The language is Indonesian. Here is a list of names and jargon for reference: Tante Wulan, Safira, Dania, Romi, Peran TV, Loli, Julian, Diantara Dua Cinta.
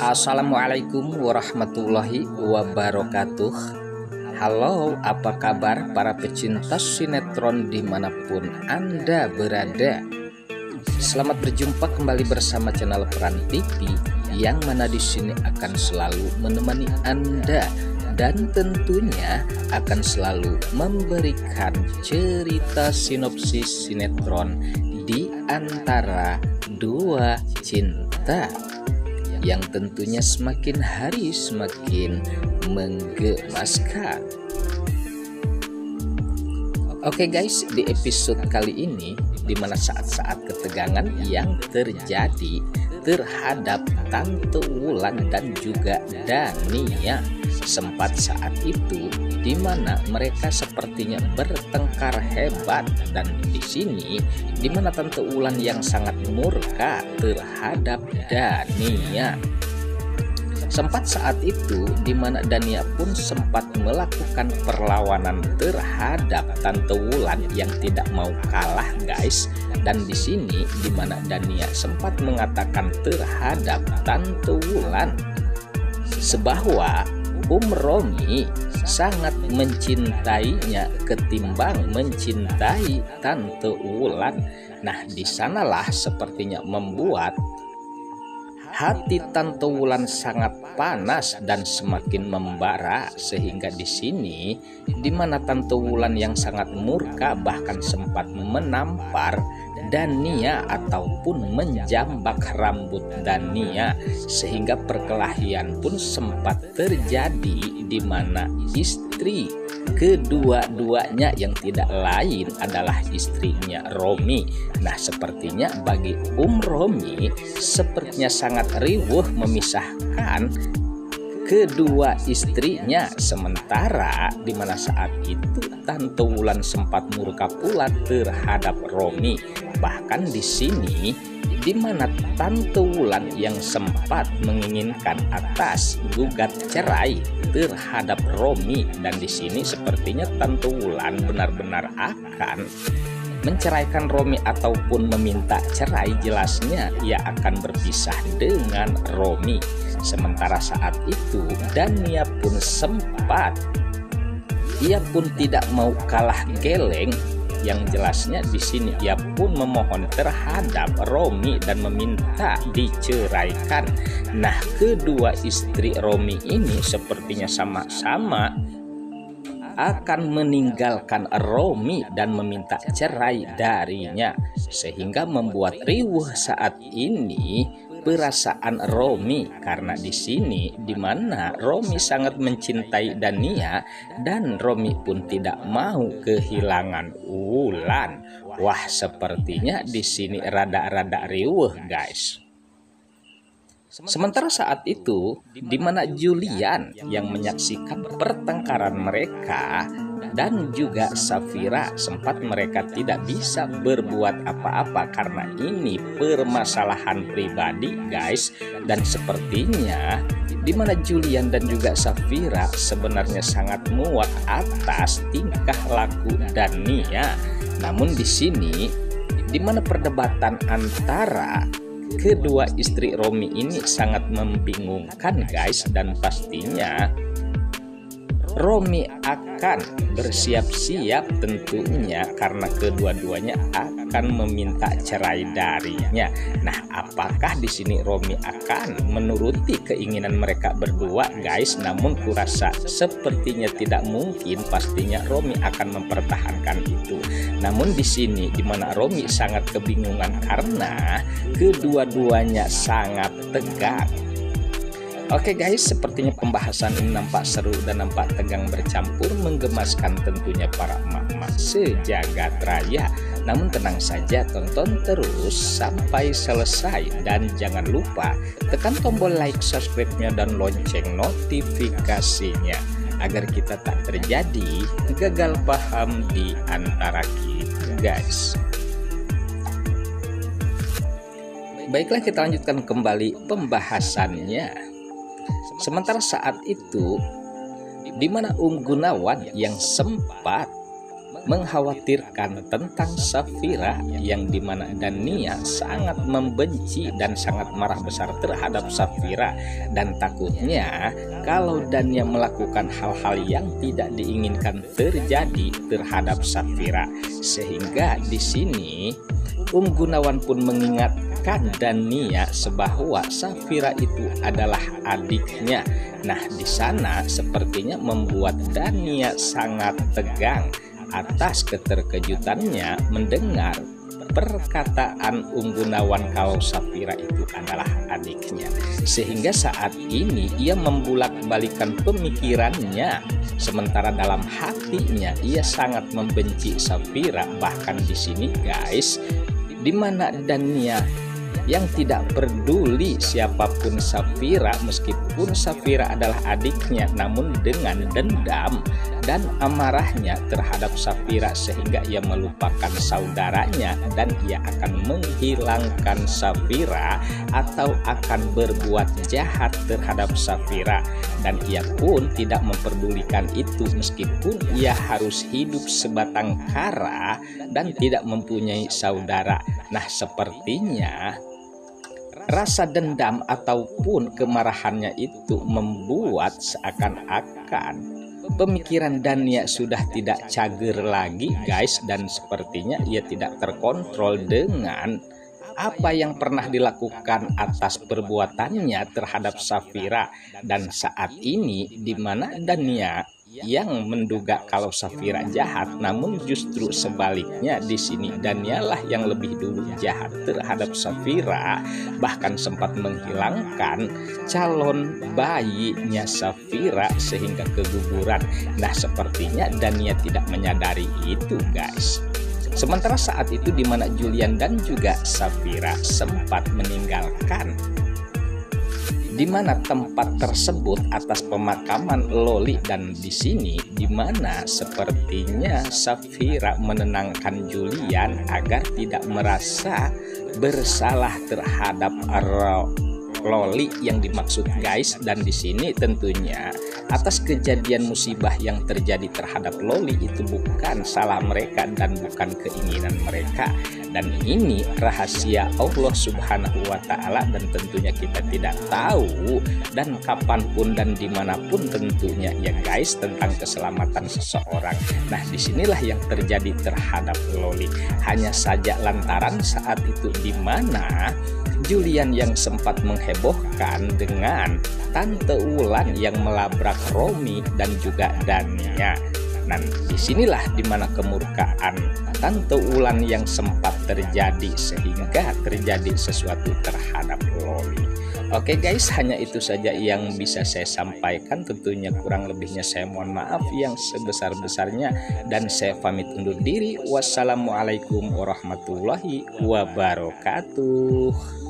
Assalamualaikum warahmatullahi wabarakatuh. Halo, apa kabar para pecinta sinetron dimanapun Anda berada. Selamat berjumpa kembali bersama channel Peran TV, yang mana di sini akan selalu menemani Anda dan tentunya akan selalu memberikan cerita sinopsis sinetron di antara dua cinta yang tentunya semakin hari semakin menggemaskan. Oke guys, di episode kali ini dimana saat-saat ketegangan yang terjadi terhadap Tante Wulan dan juga Dania sempat saat itu dimana mereka sepertinya bertengkar hebat, dan di sini dimana Tante Wulan yang sangat murka terhadap Dania. Sempat saat itu dimana Dania pun sempat melakukan perlawanan terhadap Tante Wulan yang tidak mau kalah guys, dan di sini dimana Dania sempat mengatakan terhadap Tante Wulan sebahwa Romi sangat mencintainya ketimbang mencintai Tante Wulan. Nah, disanalah sepertinya membuat hati Tante Wulan sangat panas dan semakin membara, sehingga di sini di mana Tante Wulan yang sangat murka bahkan sempat menampar Dania ataupun menjambak rambut Dania, sehingga perkelahian pun sempat terjadi di mana istri kedua-duanya yang tidak lain adalah istrinya Romi. Nah, sepertinya bagi Romi sepertinya sangat riuh memisahkan kedua istrinya, sementara dimana saat itu Tante Wulan sempat murka pula terhadap Romi. Bahkan di sini dimana Tante Wulan yang sempat menginginkan atas gugat cerai terhadap Romi, dan di sini sepertinya Tante Wulan benar-benar akan menceraikan Romi ataupun meminta cerai, jelasnya ia akan berpisah dengan Romi. Sementara saat itu Dania pun sempat, ia pun tidak mau kalah geleng, yang jelasnya di sini ia pun memohon terhadap Romi dan meminta diceraikan. Nah, kedua istri Romi ini sepertinya sama-sama akan meninggalkan Romi dan meminta cerai darinya, sehingga membuat riuh saat ini perasaan Romi, karena di sini dimana Romi sangat mencintai Dania dan Romi pun tidak mau kehilangan Wulan. Wah, sepertinya di sini rada-rada riuh guys. Sementara saat itu dimana Julian yang menyaksikan pertengkaran mereka dan juga Safira, sempat mereka tidak bisa berbuat apa-apa karena ini permasalahan pribadi guys, dan sepertinya dimana Julian dan juga Safira sebenarnya sangat muak atas tingkah laku Dania. Namun di sini dimana perdebatan antara kedua istri Romi ini sangat membingungkan guys, dan pastinya Romi akan bersiap-siap tentunya karena kedua-duanya akan meminta cerai darinya. Nah, apakah di sini Romi akan menuruti keinginan mereka berdua guys? Namun kurasa sepertinya tidak mungkin, pastinya Romi akan mempertahankan itu. Namun di sini dimana Romi sangat kebingungan karena kedua-duanya sangat tegak. Oke guys, sepertinya pembahasan ini nampak seru dan nampak tegang bercampur menggemaskan tentunya para emak-emak sejagat raya. Namun tenang saja, tonton terus sampai selesai dan jangan lupa tekan tombol like, subscribe-nya dan lonceng notifikasinya agar kita tak terjadi gagal paham di antara kita guys. Baiklah, kita lanjutkan kembali pembahasannya. Sementara saat itu dimana Gunawan yang sempat mengkhawatirkan tentang Safira, yang dimana Dania sangat membenci dan sangat marah besar terhadap Safira, dan takutnya kalau Dania melakukan hal-hal yang tidak diinginkan terjadi terhadap Safira. Sehingga di sini Gunawan pun mengingatkan Dania bahwa Safira itu adalah adiknya. Nah, di sana sepertinya membuat Dania sangat tegang atas keterkejutannya mendengar perkataan Gunawan kalau Safira itu adalah adiknya, sehingga saat ini ia membolak-balikan pemikirannya, sementara dalam hatinya ia sangat membenci Safira. Bahkan di sini guys, dimana Dania yang tidak peduli siapapun Safira, meskipun Safira adalah adiknya, namun dengan dendam dan amarahnya terhadap Safira sehingga ia melupakan saudaranya, dan ia akan menghilangkan Safira atau akan berbuat jahat terhadap Safira, dan ia pun tidak memperdulikan itu meskipun ia harus hidup sebatang kara dan tidak mempunyai saudara. Nah, sepertinya rasa dendam ataupun kemarahannya itu membuat seakan-akan pemikiran Dania sudah tidak cager lagi guys, dan sepertinya ia tidak terkontrol dengan apa yang pernah dilakukan atas perbuatannya terhadap Safira. Dan saat ini dimana Dania yang menduga kalau Safira jahat, namun justru sebaliknya di sini Dania lah yang lebih dulu jahat terhadap Safira, bahkan sempat menghilangkan calon bayinya Safira sehingga keguguran. Nah, sepertinya Dania tidak menyadari itu guys. Sementara saat itu dimana Julian dan juga Safira sempat meninggalkan di mana tempat tersebut atas pemakaman Loli, dan di sini di mana sepertinya Safira menenangkan Julian agar tidak merasa bersalah terhadap Loli yang dimaksud guys. Dan di sini tentunya atas kejadian musibah yang terjadi terhadap Loli itu bukan salah mereka dan bukan keinginan mereka, dan ini rahasia Allah Subhanahu wa Ta'ala, dan tentunya kita tidak tahu dan kapanpun dan dimanapun tentunya ya guys tentang keselamatan seseorang. Nah, disinilah yang terjadi terhadap Loli. Hanya saja lantaran saat itu dimana Julian yang sempat menghebohkan dengan Tante Wulan yang melabrak Romi dan juga Dania. Dan disinilah dimana kemurkaan Tante Wulan yang sempat terjadi sehingga terjadi sesuatu terhadap Loli. Oke guys, hanya itu saja yang bisa saya sampaikan. Tentunya kurang lebihnya saya mohon maaf yang sebesar-besarnya, dan saya pamit undur diri. Wassalamualaikum warahmatullahi wabarakatuh.